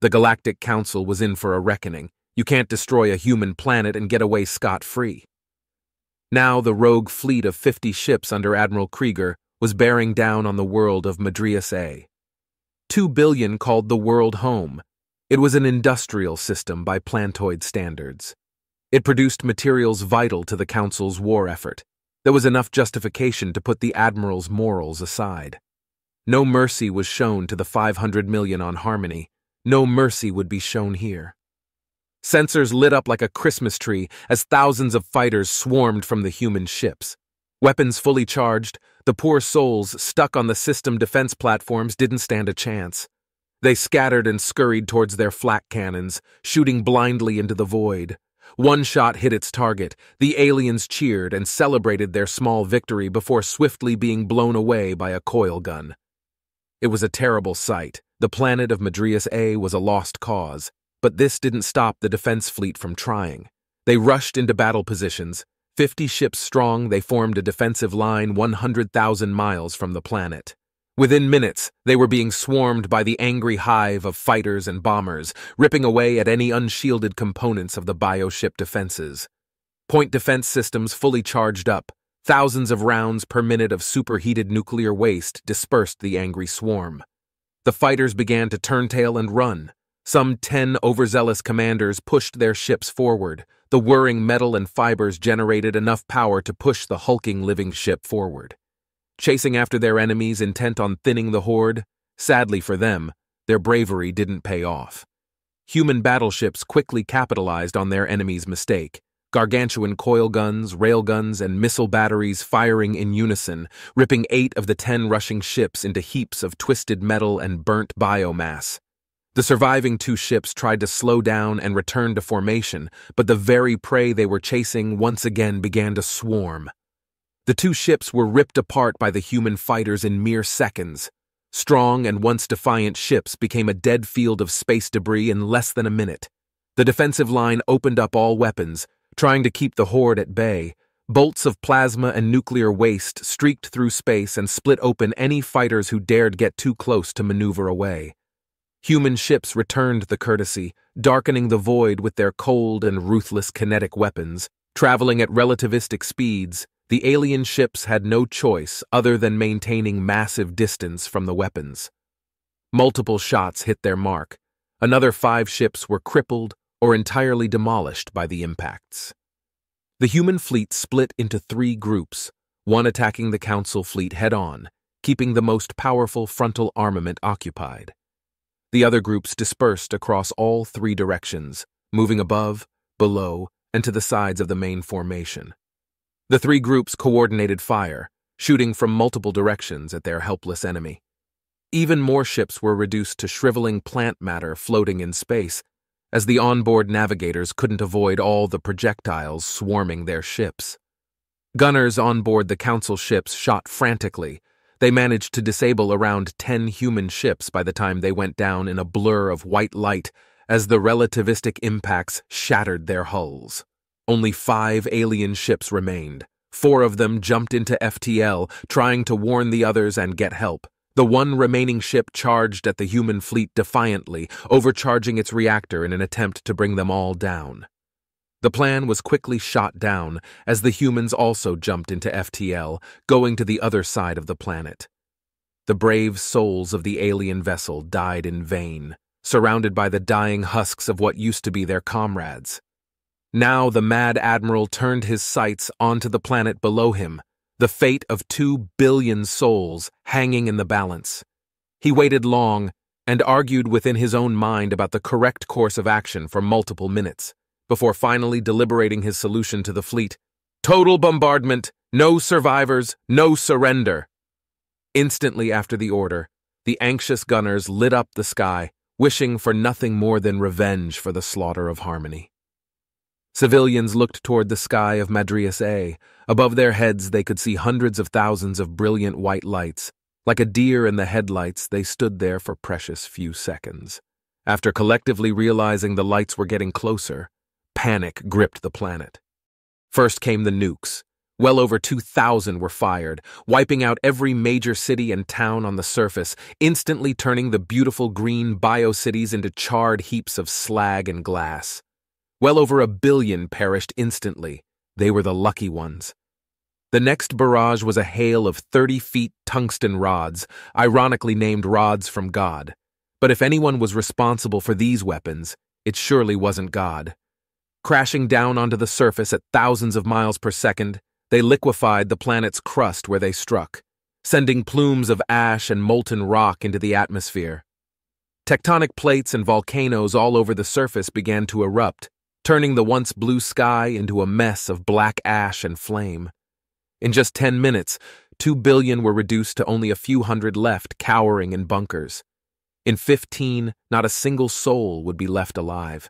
The Galactic Council was in for a reckoning. You can't destroy a human planet and get away scot-free. Now the rogue fleet of 50 ships under Admiral Krieger was bearing down on the world of Madrius A. 2 billion called the world home. It was an industrial system by planetoid standards. It produced materials vital to the Council's war effort. There was enough justification to put the Admiral's morals aside. No mercy was shown to the 500 million on Harmony. No mercy would be shown here. Sensors lit up like a Christmas tree as thousands of fighters swarmed from the human ships. Weapons fully charged, the poor souls stuck on the system defense platforms didn't stand a chance. They scattered and scurried towards their flak cannons, shooting blindly into the void. One shot hit its target. The aliens cheered and celebrated their small victory before swiftly being blown away by a coil gun. It was a terrible sight. The planet of Madrius A was a lost cause, but this didn't stop the defense fleet from trying. They rushed into battle positions. 50 ships strong, they formed a defensive line 100,000 miles from the planet. Within minutes, they were being swarmed by the angry hive of fighters and bombers, ripping away at any unshielded components of the bioship defenses. Point defense systems fully charged up. Thousands of rounds per minute of superheated nuclear waste dispersed the angry swarm. The fighters began to turn tail and run. Some 10 overzealous commanders pushed their ships forward. The whirring metal and fibers generated enough power to push the hulking living ship forward. Chasing after their enemies intent on thinning the horde, sadly for them, their bravery didn't pay off. Human battleships quickly capitalized on their enemy's mistake. Gargantuan coil guns, railguns, and missile batteries firing in unison, ripping 8 of the 10 rushing ships into heaps of twisted metal and burnt biomass. The surviving 2 ships tried to slow down and return to formation, but the very prey they were chasing once again began to swarm. The 2 ships were ripped apart by the human fighters in mere seconds. Strong and once defiant ships became a dead field of space debris in less than a minute. The defensive line opened up all weapons, trying to keep the horde at bay. Bolts of plasma and nuclear waste streaked through space and split open any fighters who dared get too close to maneuver away. Human ships returned the courtesy, darkening the void with their cold and ruthless kinetic weapons. Traveling at relativistic speeds, the alien ships had no choice other than maintaining massive distance from the weapons. Multiple shots hit their mark. Another 5 ships were crippled or entirely demolished by the impacts. The human fleet split into 3 groups, one attacking the Council fleet head-on, keeping the most powerful frontal armament occupied. The other groups dispersed across all 3 directions, moving above, below, and to the sides of the main formation. The 3 groups coordinated fire, shooting from multiple directions at their helpless enemy. Even more ships were reduced to shriveling plant matter floating in space, as the onboard navigators couldn't avoid all the projectiles swarming their ships. Gunners onboard the Council ships shot frantically. They managed to disable around 10 human ships by the time they went down in a blur of white light as the relativistic impacts shattered their hulls. Only 5 alien ships remained. 4 of them jumped into FTL, trying to warn the others and get help. The one remaining ship charged at the human fleet defiantly, overcharging its reactor in an attempt to bring them all down. The plan was quickly shot down as the humans also jumped into FTL, going to the other side of the planet. The brave souls of the alien vessel died in vain, surrounded by the dying husks of what used to be their comrades. Now the Mad Admiral turned his sights onto the planet below him, the fate of 2 billion souls hanging in the balance. He waited long and argued within his own mind about the correct course of action for multiple minutes, before finally deliberating his solution to the fleet. Total bombardment, no survivors, no surrender. Instantly after the order, the anxious gunners lit up the sky, wishing for nothing more than revenge for the slaughter of Harmony. Civilians looked toward the sky of Madrius A. Above their heads they could see hundreds of thousands of brilliant white lights. Like a deer in the headlights, they stood there for precious few seconds. After collectively realizing the lights were getting closer, panic gripped the planet. First came the nukes, Well over 2,000 were fired, wiping out every major city and town on the surface, instantly turning the beautiful green bio-cities into charred heaps of slag and glass. Well over 1 billion perished instantly. They were the lucky ones. The next barrage was a hail of 30-foot tungsten rods, ironically named rods from God. But if anyone was responsible for these weapons, it surely wasn't God. Crashing down onto the surface at thousands of miles per second, they liquefied the planet's crust where they struck, sending plumes of ash and molten rock into the atmosphere. Tectonic plates and volcanoes all over the surface began to erupt, turning the once blue sky into a mess of black ash and flame. In just 10 minutes, 2 billion were reduced to only a few hundred left cowering in bunkers. In 15, not a single soul would be left alive.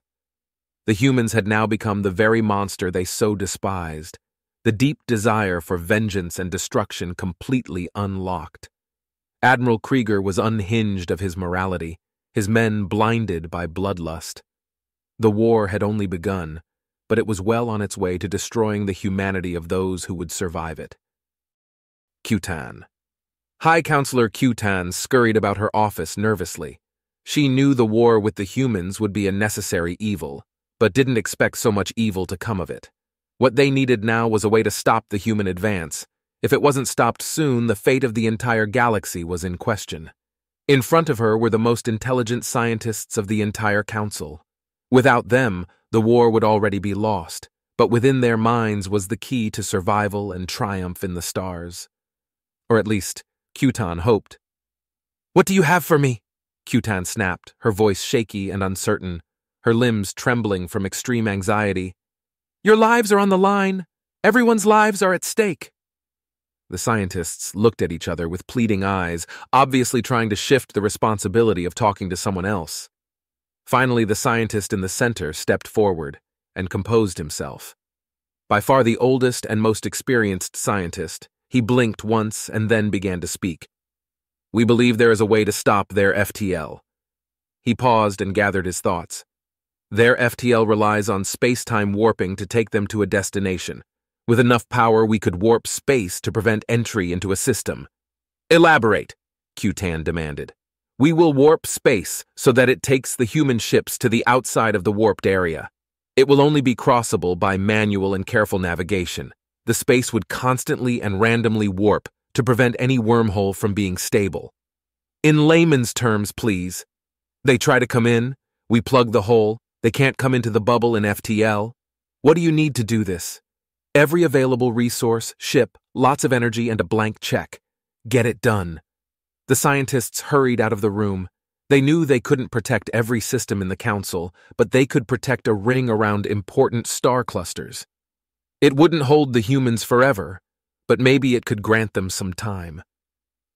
The humans had now become the very monster they so despised, the deep desire for vengeance and destruction completely unlocked. Admiral Krieger was unhinged of his morality, his men blinded by bloodlust. The war had only begun, but it was well on its way to destroying the humanity of those who would survive it. Qutan. High Counselor Qutan scurried about her office nervously. She knew the war with the humans would be a necessary evil, but didn't expect so much evil to come of it. What they needed now was a way to stop the human advance. If it wasn't stopped soon, the fate of the entire galaxy was in question. In front of her were the most intelligent scientists of the entire council. Without them, the war would already be lost, but within their minds was the key to survival and triumph in the stars. Or at least, Qutan hoped. "What do you have for me?" Qutan snapped, her voice shaky and uncertain, her limbs trembling from extreme anxiety. "Your lives are on the line. Everyone's lives are at stake." The scientists looked at each other with pleading eyes, obviously trying to shift the responsibility of talking to someone else. Finally, the scientist in the center stepped forward and composed himself. By far the oldest and most experienced scientist, he blinked once and then began to speak. "We believe there is a way to stop their FTL." He paused and gathered his thoughts. "Their FTL relies on space-time warping to take them to a destination. With enough power, we could warp space to prevent entry into a system." "Elaborate," Qutan demanded. "We will warp space so that it takes the human ships to the outside of the warped area. It will only be crossable by manual and careful navigation. The space would constantly and randomly warp to prevent any wormhole from being stable." "In layman's terms, please." "They try to come in, we plug the hole. They can't come into the bubble in FTL. What do you need to do this?" "Every available resource, ship, lots of energy, and a blank check. Get it done." The scientists hurried out of the room. They knew they couldn't protect every system in the council, but they could protect a ring around important star clusters. It wouldn't hold the humans forever, but maybe it could grant them some time.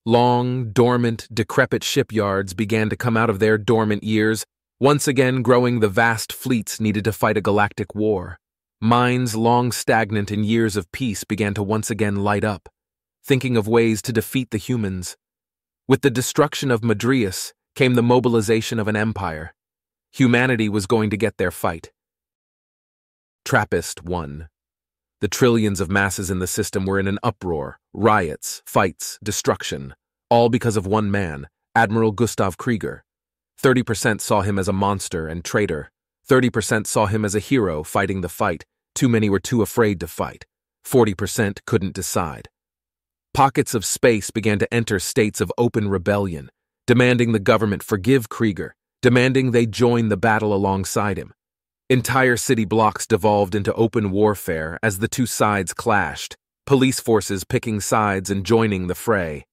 Long, dormant, decrepit shipyards began to come out of their dormant years, once again growing the vast fleets needed to fight a galactic war. Minds long stagnant in years of peace began to once again light up, thinking of ways to defeat the humans. With the destruction of Madrius came the mobilization of an empire. Humanity was going to get their fight. Trappist-4. The trillions of masses in the system were in an uproar, riots, fights, destruction, all because of one man, Admiral Gustav Krieger. 30% saw him as a monster and traitor. 30% saw him as a hero fighting the fight. Too many were too afraid to fight. 40% couldn't decide. Pockets of space began to enter states of open rebellion, demanding the government forgive Krieger, demanding they join the battle alongside him. Entire city blocks devolved into open warfare as the two sides clashed, police forces picking sides and joining the fray.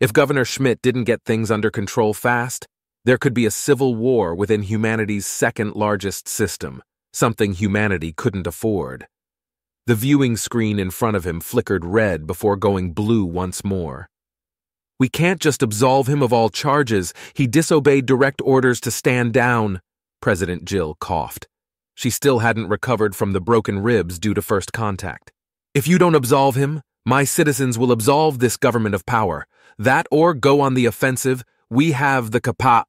If Governor Schmidt didn't get things under control fast, there could be a civil war within humanity's second-largest system, something humanity couldn't afford. The viewing screen in front of him flickered red before going blue once more. "We can't just absolve him of all charges. He disobeyed direct orders to stand down," President Jill coughed. She still hadn't recovered from the broken ribs due to first contact. "If you don't absolve him, my citizens will absolve this government of power. That or go on the offensive. We have the capa—"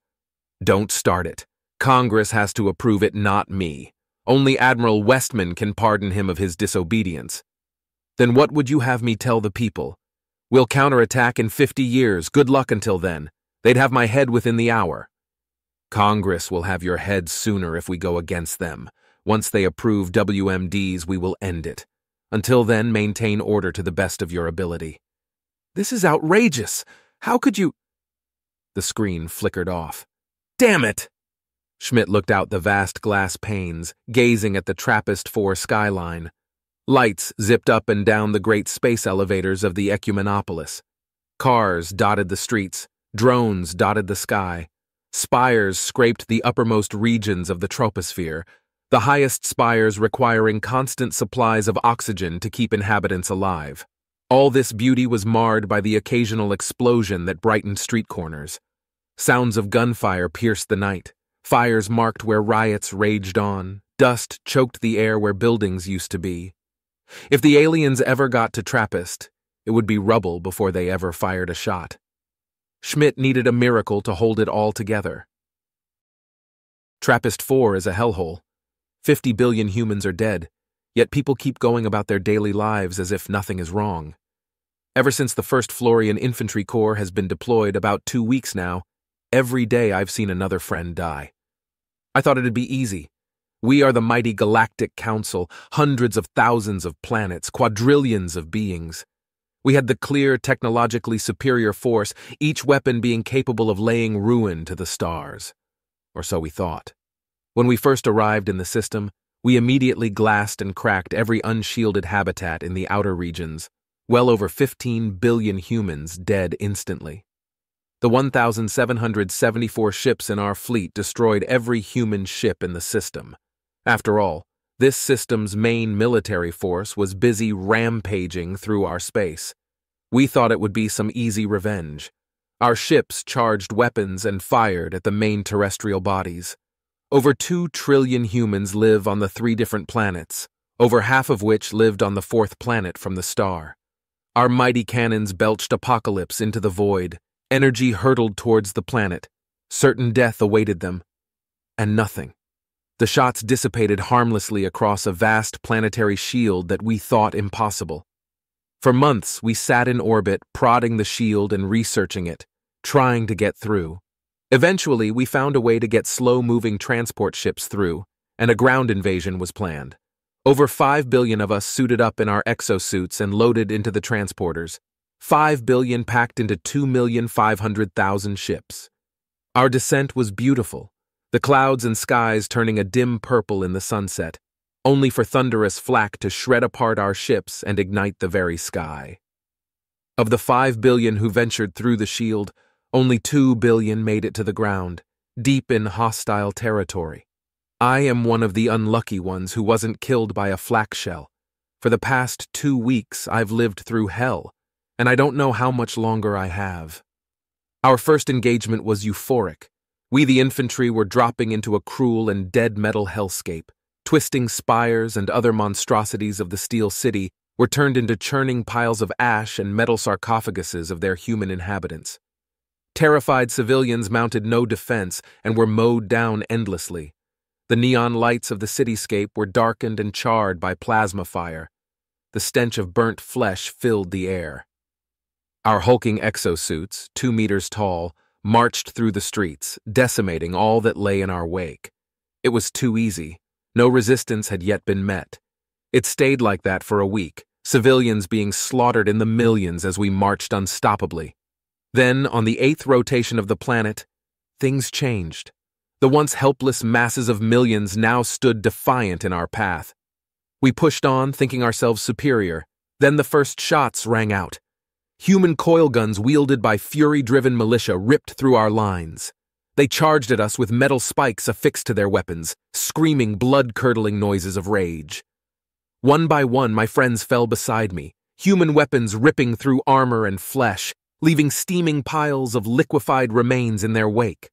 "Don't start it. Congress has to approve it, not me. Only Admiral Westman can pardon him of his disobedience." Then what would you have me tell the people? We'll counterattack in 50 years. Good luck until then. They'd have my head within the hour. Congress will have your head sooner if we go against them. Once they approve WMDs, we will end it. Until then, maintain order to the best of your ability. This is outrageous. How could you... The screen flickered off. Damn it! Schmidt looked out the vast glass panes, gazing at the Trappist-4 skyline. Lights zipped up and down the great space elevators of the Ecumenopolis. Cars dotted the streets. Drones dotted the sky. Spires scraped the uppermost regions of the troposphere, the highest spires requiring constant supplies of oxygen to keep inhabitants alive. All this beauty was marred by the occasional explosion that brightened street corners. Sounds of gunfire pierced the night. Fires marked where riots raged on. Dust choked the air where buildings used to be. If the aliens ever got to Trappist, it would be rubble before they ever fired a shot. Schmidt needed a miracle to hold it all together. Trappist-4 is a hellhole. 50 billion humans are dead, yet people keep going about their daily lives as if nothing is wrong. Ever since the 1st Florian Infantry Corps has been deployed about 2 weeks now, every day I've seen another friend die. I thought it'd be easy. We are the mighty galactic council, hundreds of thousands of planets, quadrillions of beings. We had the clear, technologically superior force, each weapon being capable of laying ruin to the stars. Or so we thought. When we first arrived in the system, we immediately glassed and cracked every unshielded habitat in the outer regions, well over 15 billion humans dead instantly. The 1,774 ships in our fleet destroyed every human ship in the system. After all, this system's main military force was busy rampaging through our space. We thought it would be some easy revenge. Our ships charged weapons and fired at the main terrestrial bodies. Over 2 trillion humans live on the 3 different planets, over half of which lived on the 4th planet from the star. Our mighty cannons belched apocalypse into the void. Energy hurtled towards the planet. Certain death awaited them. And nothing. The shots dissipated harmlessly across a vast planetary shield that we thought impossible. For months, we sat in orbit, prodding the shield and researching it, trying to get through. Eventually, we found a way to get slow-moving transport ships through, and a ground invasion was planned. Over 5 billion of us suited up in our exosuits and loaded into the transporters. 5 billion packed into 2,500,000 ships. Our descent was beautiful, the clouds and skies turning a dim purple in the sunset, only for thunderous flak to shred apart our ships and ignite the very sky. Of the 5 billion who ventured through the shield, only 2 billion made it to the ground, deep in hostile territory. I am one of the unlucky ones who wasn't killed by a flak shell. For the past 2 weeks, I've lived through hell, and I don't know how much longer I have. Our first engagement was euphoric. We, the infantry, were dropping into a cruel and dead metal hellscape. Twisting spires and other monstrosities of the steel city were turned into churning piles of ash and metal sarcophaguses of their human inhabitants. Terrified civilians mounted no defense and were mowed down endlessly. The neon lights of the cityscape were darkened and charred by plasma fire. The stench of burnt flesh filled the air. Our hulking exosuits, 2 meters tall, marched through the streets, decimating all that lay in our wake. It was too easy. No resistance had yet been met. It stayed like that for a week, civilians being slaughtered in the millions as we marched unstoppably. Then, on the 8th rotation of the planet, things changed. The once helpless masses of millions now stood defiant in our path. We pushed on, thinking ourselves superior. Then the first shots rang out. Human coil guns wielded by fury-driven militia ripped through our lines. They charged at us with metal spikes affixed to their weapons, screaming blood-curdling noises of rage. One by one, my friends fell beside me, human weapons ripping through armor and flesh, leaving steaming piles of liquefied remains in their wake.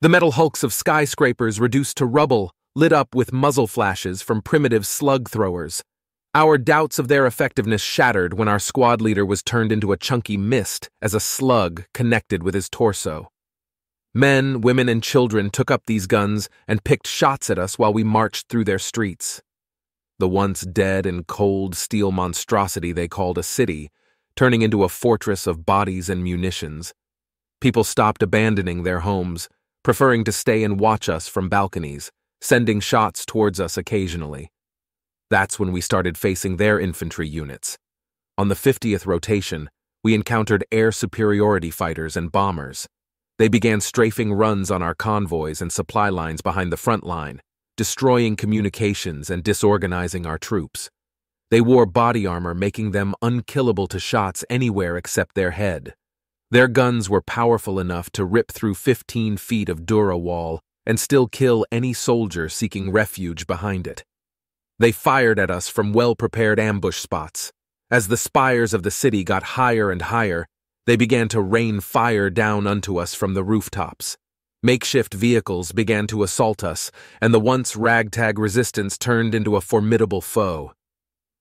The metal hulks of skyscrapers reduced to rubble, lit up with muzzle flashes from primitive slug throwers. Our doubts of their effectiveness shattered when our squad leader was turned into a chunky mist as a slug connected with his torso. Men, women, and children took up these guns and picked shots at us while we marched through their streets. the once dead and cold steel monstrosity they called a city, turning into a fortress of bodies and munitions. People stopped abandoning their homes, preferring to stay and watch us from balconies, sending shots towards us occasionally. That's when we started facing their infantry units. On the 50th rotation, we encountered air superiority fighters and bombers. They began strafing runs on our convoys and supply lines behind the front line, destroying communications and disorganizing our troops. They wore body armor, making them unkillable to shots anywhere except their head. Their guns were powerful enough to rip through 15 feet of Durowall and still kill any soldier seeking refuge behind it. They fired at us from well-prepared ambush spots. As the spires of the city got higher and higher, they began to rain fire down unto us from the rooftops. Makeshift vehicles began to assault us, and the once ragtag resistance turned into a formidable foe.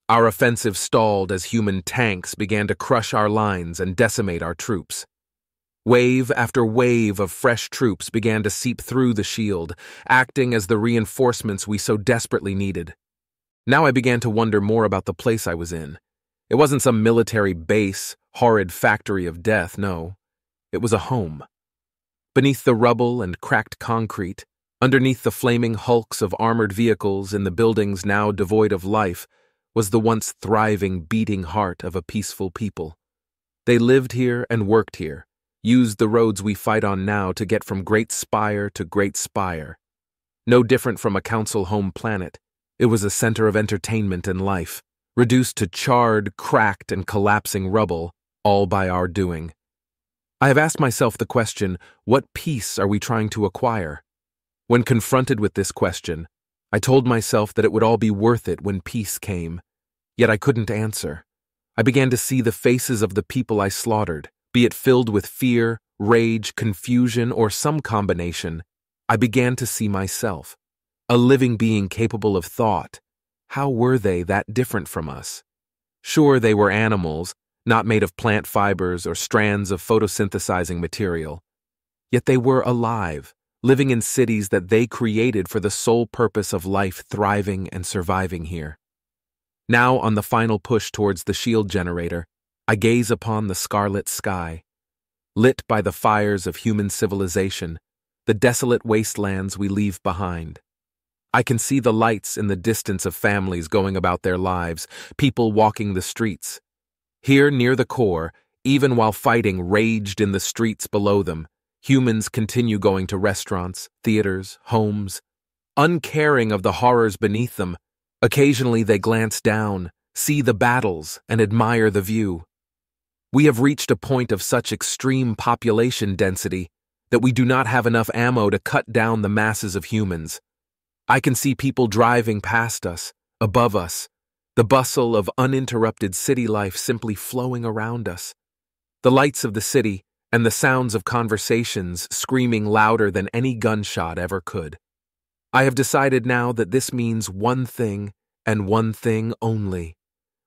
Our offensive stalled as human tanks began to crush our lines and decimate our troops. Wave after wave of fresh troops began to seep through the shield, acting as the reinforcements we so desperately needed. Now I began to wonder more about the place I was in. It wasn't some military base, horrid factory of death, no. It was a home. Beneath the rubble and cracked concrete, underneath the flaming hulks of armored vehicles in the buildings now devoid of life, was the once thriving, beating heart of a peaceful people. They lived here and worked here, used the roads we fight on now to get from great spire to great spire. No different from a council home planet, it was a center of entertainment and life, reduced to charred, cracked, and collapsing rubble, all by our doing. I have asked myself the question, what peace are we trying to acquire? When confronted with this question, I told myself that it would all be worth it when peace came, yet I couldn't answer. I began to see the faces of the people I slaughtered, be it filled with fear, rage, confusion, or some combination. I began to see myself, a living being capable of thought. How were they that different from us? Sure, they were animals, not made of plant fibers or strands of photosynthesizing material, yet they were alive, living in cities that they created for the sole purpose of life thriving and surviving here. Now, on the final push towards the shield generator, I gaze upon the scarlet sky. Lit by the fires of human civilization, the desolate wastelands we leave behind. I can see the lights in the distance of families going about their lives, people walking the streets. Here near the core, even while fighting raged in the streets below them, humans continue going to restaurants, theaters, homes, uncaring of the horrors beneath them. Occasionally they glance down, see the battles, and admire the view. We have reached a point of such extreme population density that we do not have enough ammo to cut down the masses of humans. I can see people driving past us, above us, the bustle of uninterrupted city life simply flowing around us. The lights of the city and the sounds of conversations screaming louder than any gunshot ever could. I have decided now that this means one thing and one thing only.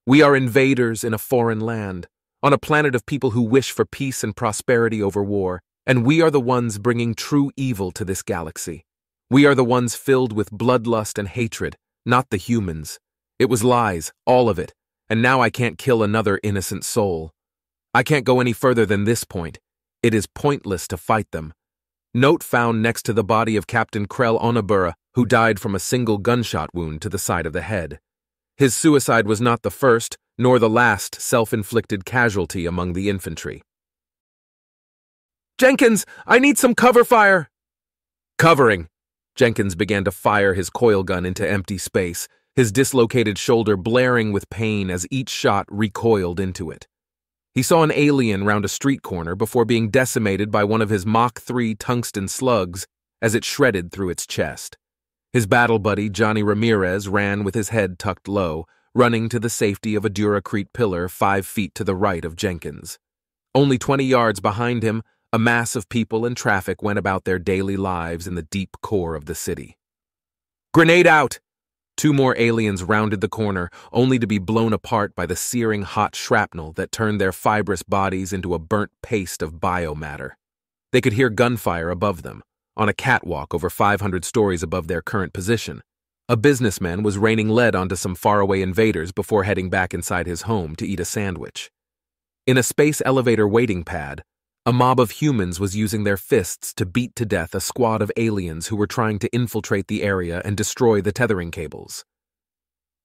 We are invaders in a foreign land, on a planet of people who wish for peace and prosperity over war, and we are the ones bringing true evil to this galaxy. We are the ones filled with bloodlust and hatred, not the humans. It was lies, all of it, and now I can't kill another innocent soul. I can't go any further than this point. It is pointless to fight them. Note found next to the body of Captain Krell Onabura, who died from a single gunshot wound to the side of the head. His suicide was not the first, nor the last self-inflicted casualty among the infantry. Jenkins, I need some cover fire! Covering! Jenkins began to fire his coil gun into empty space, his dislocated shoulder blaring with pain as each shot recoiled into it. He saw an alien round a street corner before being decimated by one of his Mach 3 tungsten slugs as it shredded through its chest. His battle buddy, Johnny Ramirez, ran with his head tucked low, running to the safety of a Duracrete pillar 5 feet to the right of Jenkins. Only 20 yards behind him, a mass of people and traffic went about their daily lives in the deep core of the city. Grenade out! 2 more aliens rounded the corner, only to be blown apart by the searing hot shrapnel that turned their fibrous bodies into a burnt paste of biomatter. They could hear gunfire above them, on a catwalk over 500 stories above their current position. A businessman was raining lead onto some faraway invaders before heading back inside his home to eat a sandwich. In a space elevator waiting pad, a mob of humans was using their fists to beat to death a squad of aliens who were trying to infiltrate the area and destroy the tethering cables.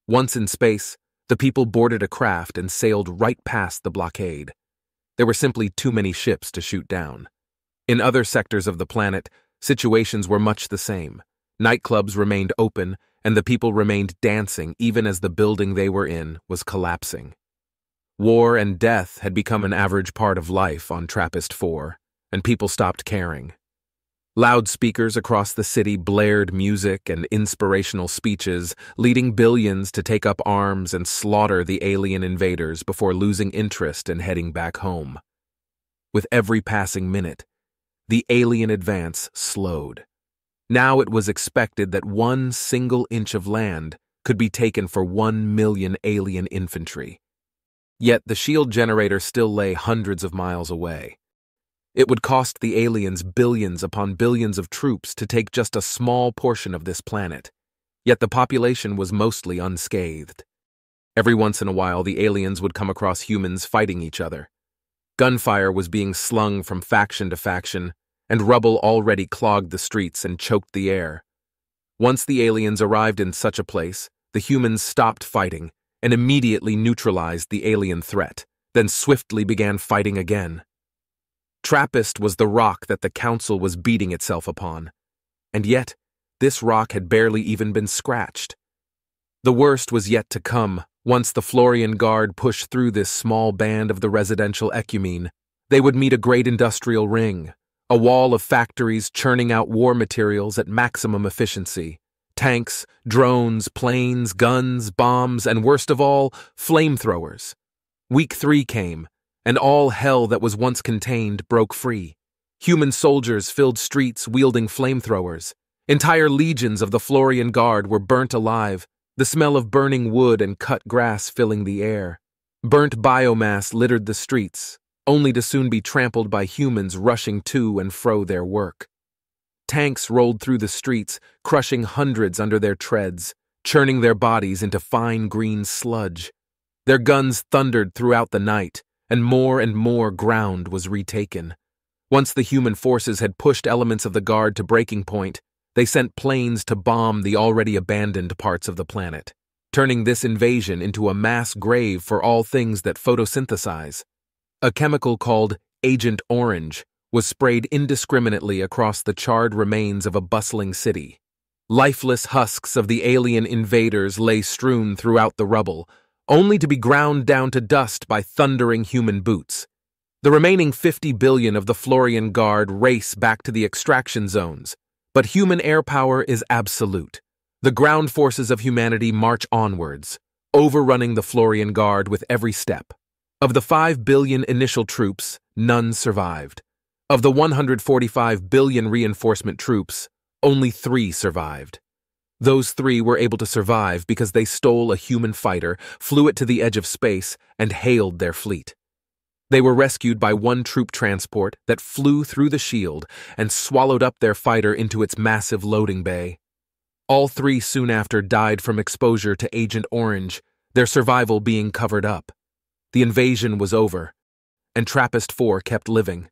Once in space, the people boarded a craft and sailed right past the blockade. There were simply too many ships to shoot down. In other sectors of the planet, situations were much the same. Nightclubs remained open, and the people remained dancing even as the building they were in was collapsing. War and death had become an average part of life on Trappist-4, and people stopped caring. Loudspeakers across the city blared music and inspirational speeches, leading billions to take up arms and slaughter the alien invaders before losing interest and heading back home. With every passing minute, the alien advance slowed. Now it was expected that one single inch of land could be taken for 1 million alien infantry. Yet the shield generator still lay hundreds of miles away. It would cost the aliens billions upon billions of troops to take just a small portion of this planet, yet the population was mostly unscathed. Every once in a while, the aliens would come across humans fighting each other. Gunfire was being slung from faction to faction, and rubble already clogged the streets and choked the air. Once the aliens arrived in such a place, the humans stopped fighting and immediately neutralized the alien threat, then swiftly began fighting again. Trappist was the rock that the Council was beating itself upon, and yet this rock had barely even been scratched. The worst was yet to come. Once the Florian Guard pushed through this small band of the residential Ecumene, they would meet a great industrial ring, a wall of factories churning out war materials at maximum efficiency. Tanks, drones, planes, guns, bombs, and worst of all, flamethrowers. Week 3 came, and all hell that was once contained broke free. Human soldiers filled streets wielding flamethrowers. Entire legions of the Florian Guard were burnt alive, the smell of burning wood and cut grass filling the air. Burnt biomass littered the streets, only to soon be trampled by humans rushing to and fro their work. Tanks rolled through the streets, crushing hundreds under their treads, churning their bodies into fine green sludge. Their guns thundered throughout the night, and more ground was retaken. Once the human forces had pushed elements of the Guard to breaking point, they sent planes to bomb the already abandoned parts of the planet, turning this invasion into a mass grave for all things that photosynthesize. A chemical called Agent Orange was sprayed indiscriminately across the charred remains of a bustling city. Lifeless husks of the alien invaders lay strewn throughout the rubble, only to be ground down to dust by thundering human boots. The remaining 50 billion of the Florian Guard race back to the extraction zones, but human air power is absolute. The ground forces of humanity march onwards, overrunning the Florian Guard with every step. Of the 5 billion initial troops, none survived. Of the 145 billion reinforcement troops, only 3 survived. Those 3 were able to survive because they stole a human fighter, flew it to the edge of space, and hailed their fleet. They were rescued by one troop transport that flew through the shield and swallowed up their fighter into its massive loading bay. All 3 soon after died from exposure to Agent Orange, their survival being covered up. The invasion was over, and Trappist-4 kept living.